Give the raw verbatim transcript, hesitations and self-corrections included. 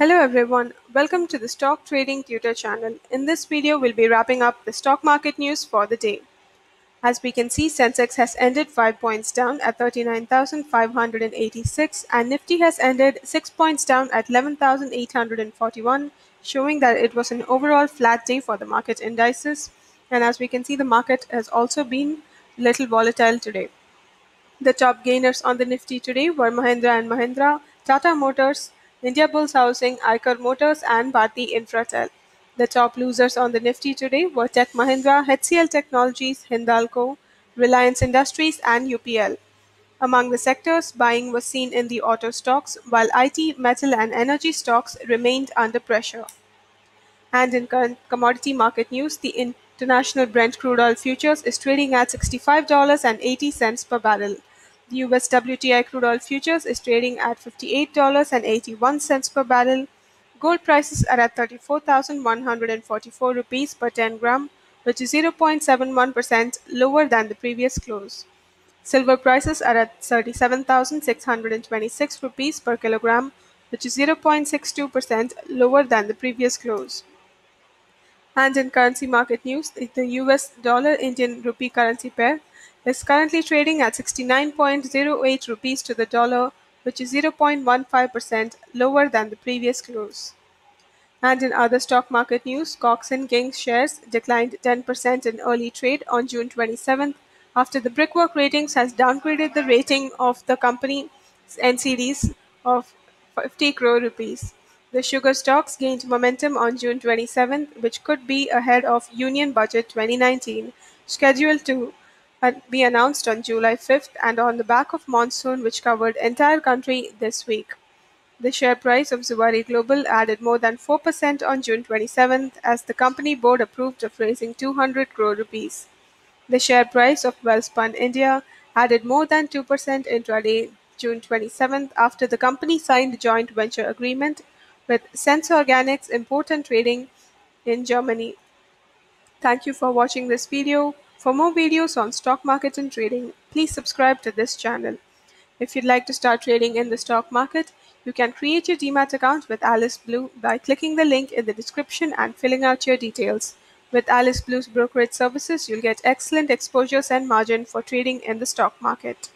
Hello everyone, welcome to the Stock Trading Tutor channel. In this video, we'll be wrapping up the stock market news for the day. As we can see, Sensex has ended five points down at thirty-nine thousand five hundred eighty-six and Nifty has ended six points down at eleven thousand eight hundred forty-one, showing that it was an overall flat day for the market indices. And as we can see, the market has also been a little volatile today. The top gainers on the Nifty today were Mahindra and Mahindra, Tata Motors, India Bulls Housing, Ikar Motors and Bharti Infratel. The top losers on the Nifty today were Tech Mahindra, H C L Technologies, Hindalco, Reliance Industries and U P L. Among the sectors, buying was seen in the auto stocks, while I T, metal and energy stocks remained under pressure. And in current commodity market news, the international Brent Crude Oil futures is trading at sixty-five dollars and eighty cents per barrel. The U S W T I crude oil futures is trading at fifty-eight dollars and eighty-one cents per barrel. Gold prices are at thirty-four thousand one hundred forty-four rupees per ten gram, which is zero point seven one percent lower than the previous close. Silver prices are at thirty-seven thousand six hundred twenty-six rupees per kilogram, which is zero point six two percent lower than the previous close. And in currency market news, the U S dollar Indian rupee currency pair is currently trading at sixty-nine point zero eight rupees to the dollar, which is zero point one five percent lower than the previous close. And in other stock market news, Cox and King's shares declined ten percent in early trade on June twenty-seventh after the Brickwork Ratings has downgraded the rating of the company's N C Ds of fifty crore rupees. The sugar stocks gained momentum on June twenty-seventh, which could be ahead of Union Budget twenty nineteen, scheduled to be announced on July fifth, and on the back of monsoon which covered entire country this week. The share price of Zuari Global added more than four percent on June twenty-seventh as the company board approved of raising two hundred crore rupees. The share price of Wellspun India added more than two percent intraday June twenty-seventh after the company signed a joint venture agreement with Sense Organics Import and Trading in Germany. Thank you for watching this video. For more videos on stock market and trading, please subscribe to this channel. If you'd like to start trading in the stock market, you can create your Demat account with Alice Blue by clicking the link in the description and filling out your details. With Alice Blue's brokerage services, you'll get excellent exposures and margin for trading in the stock market.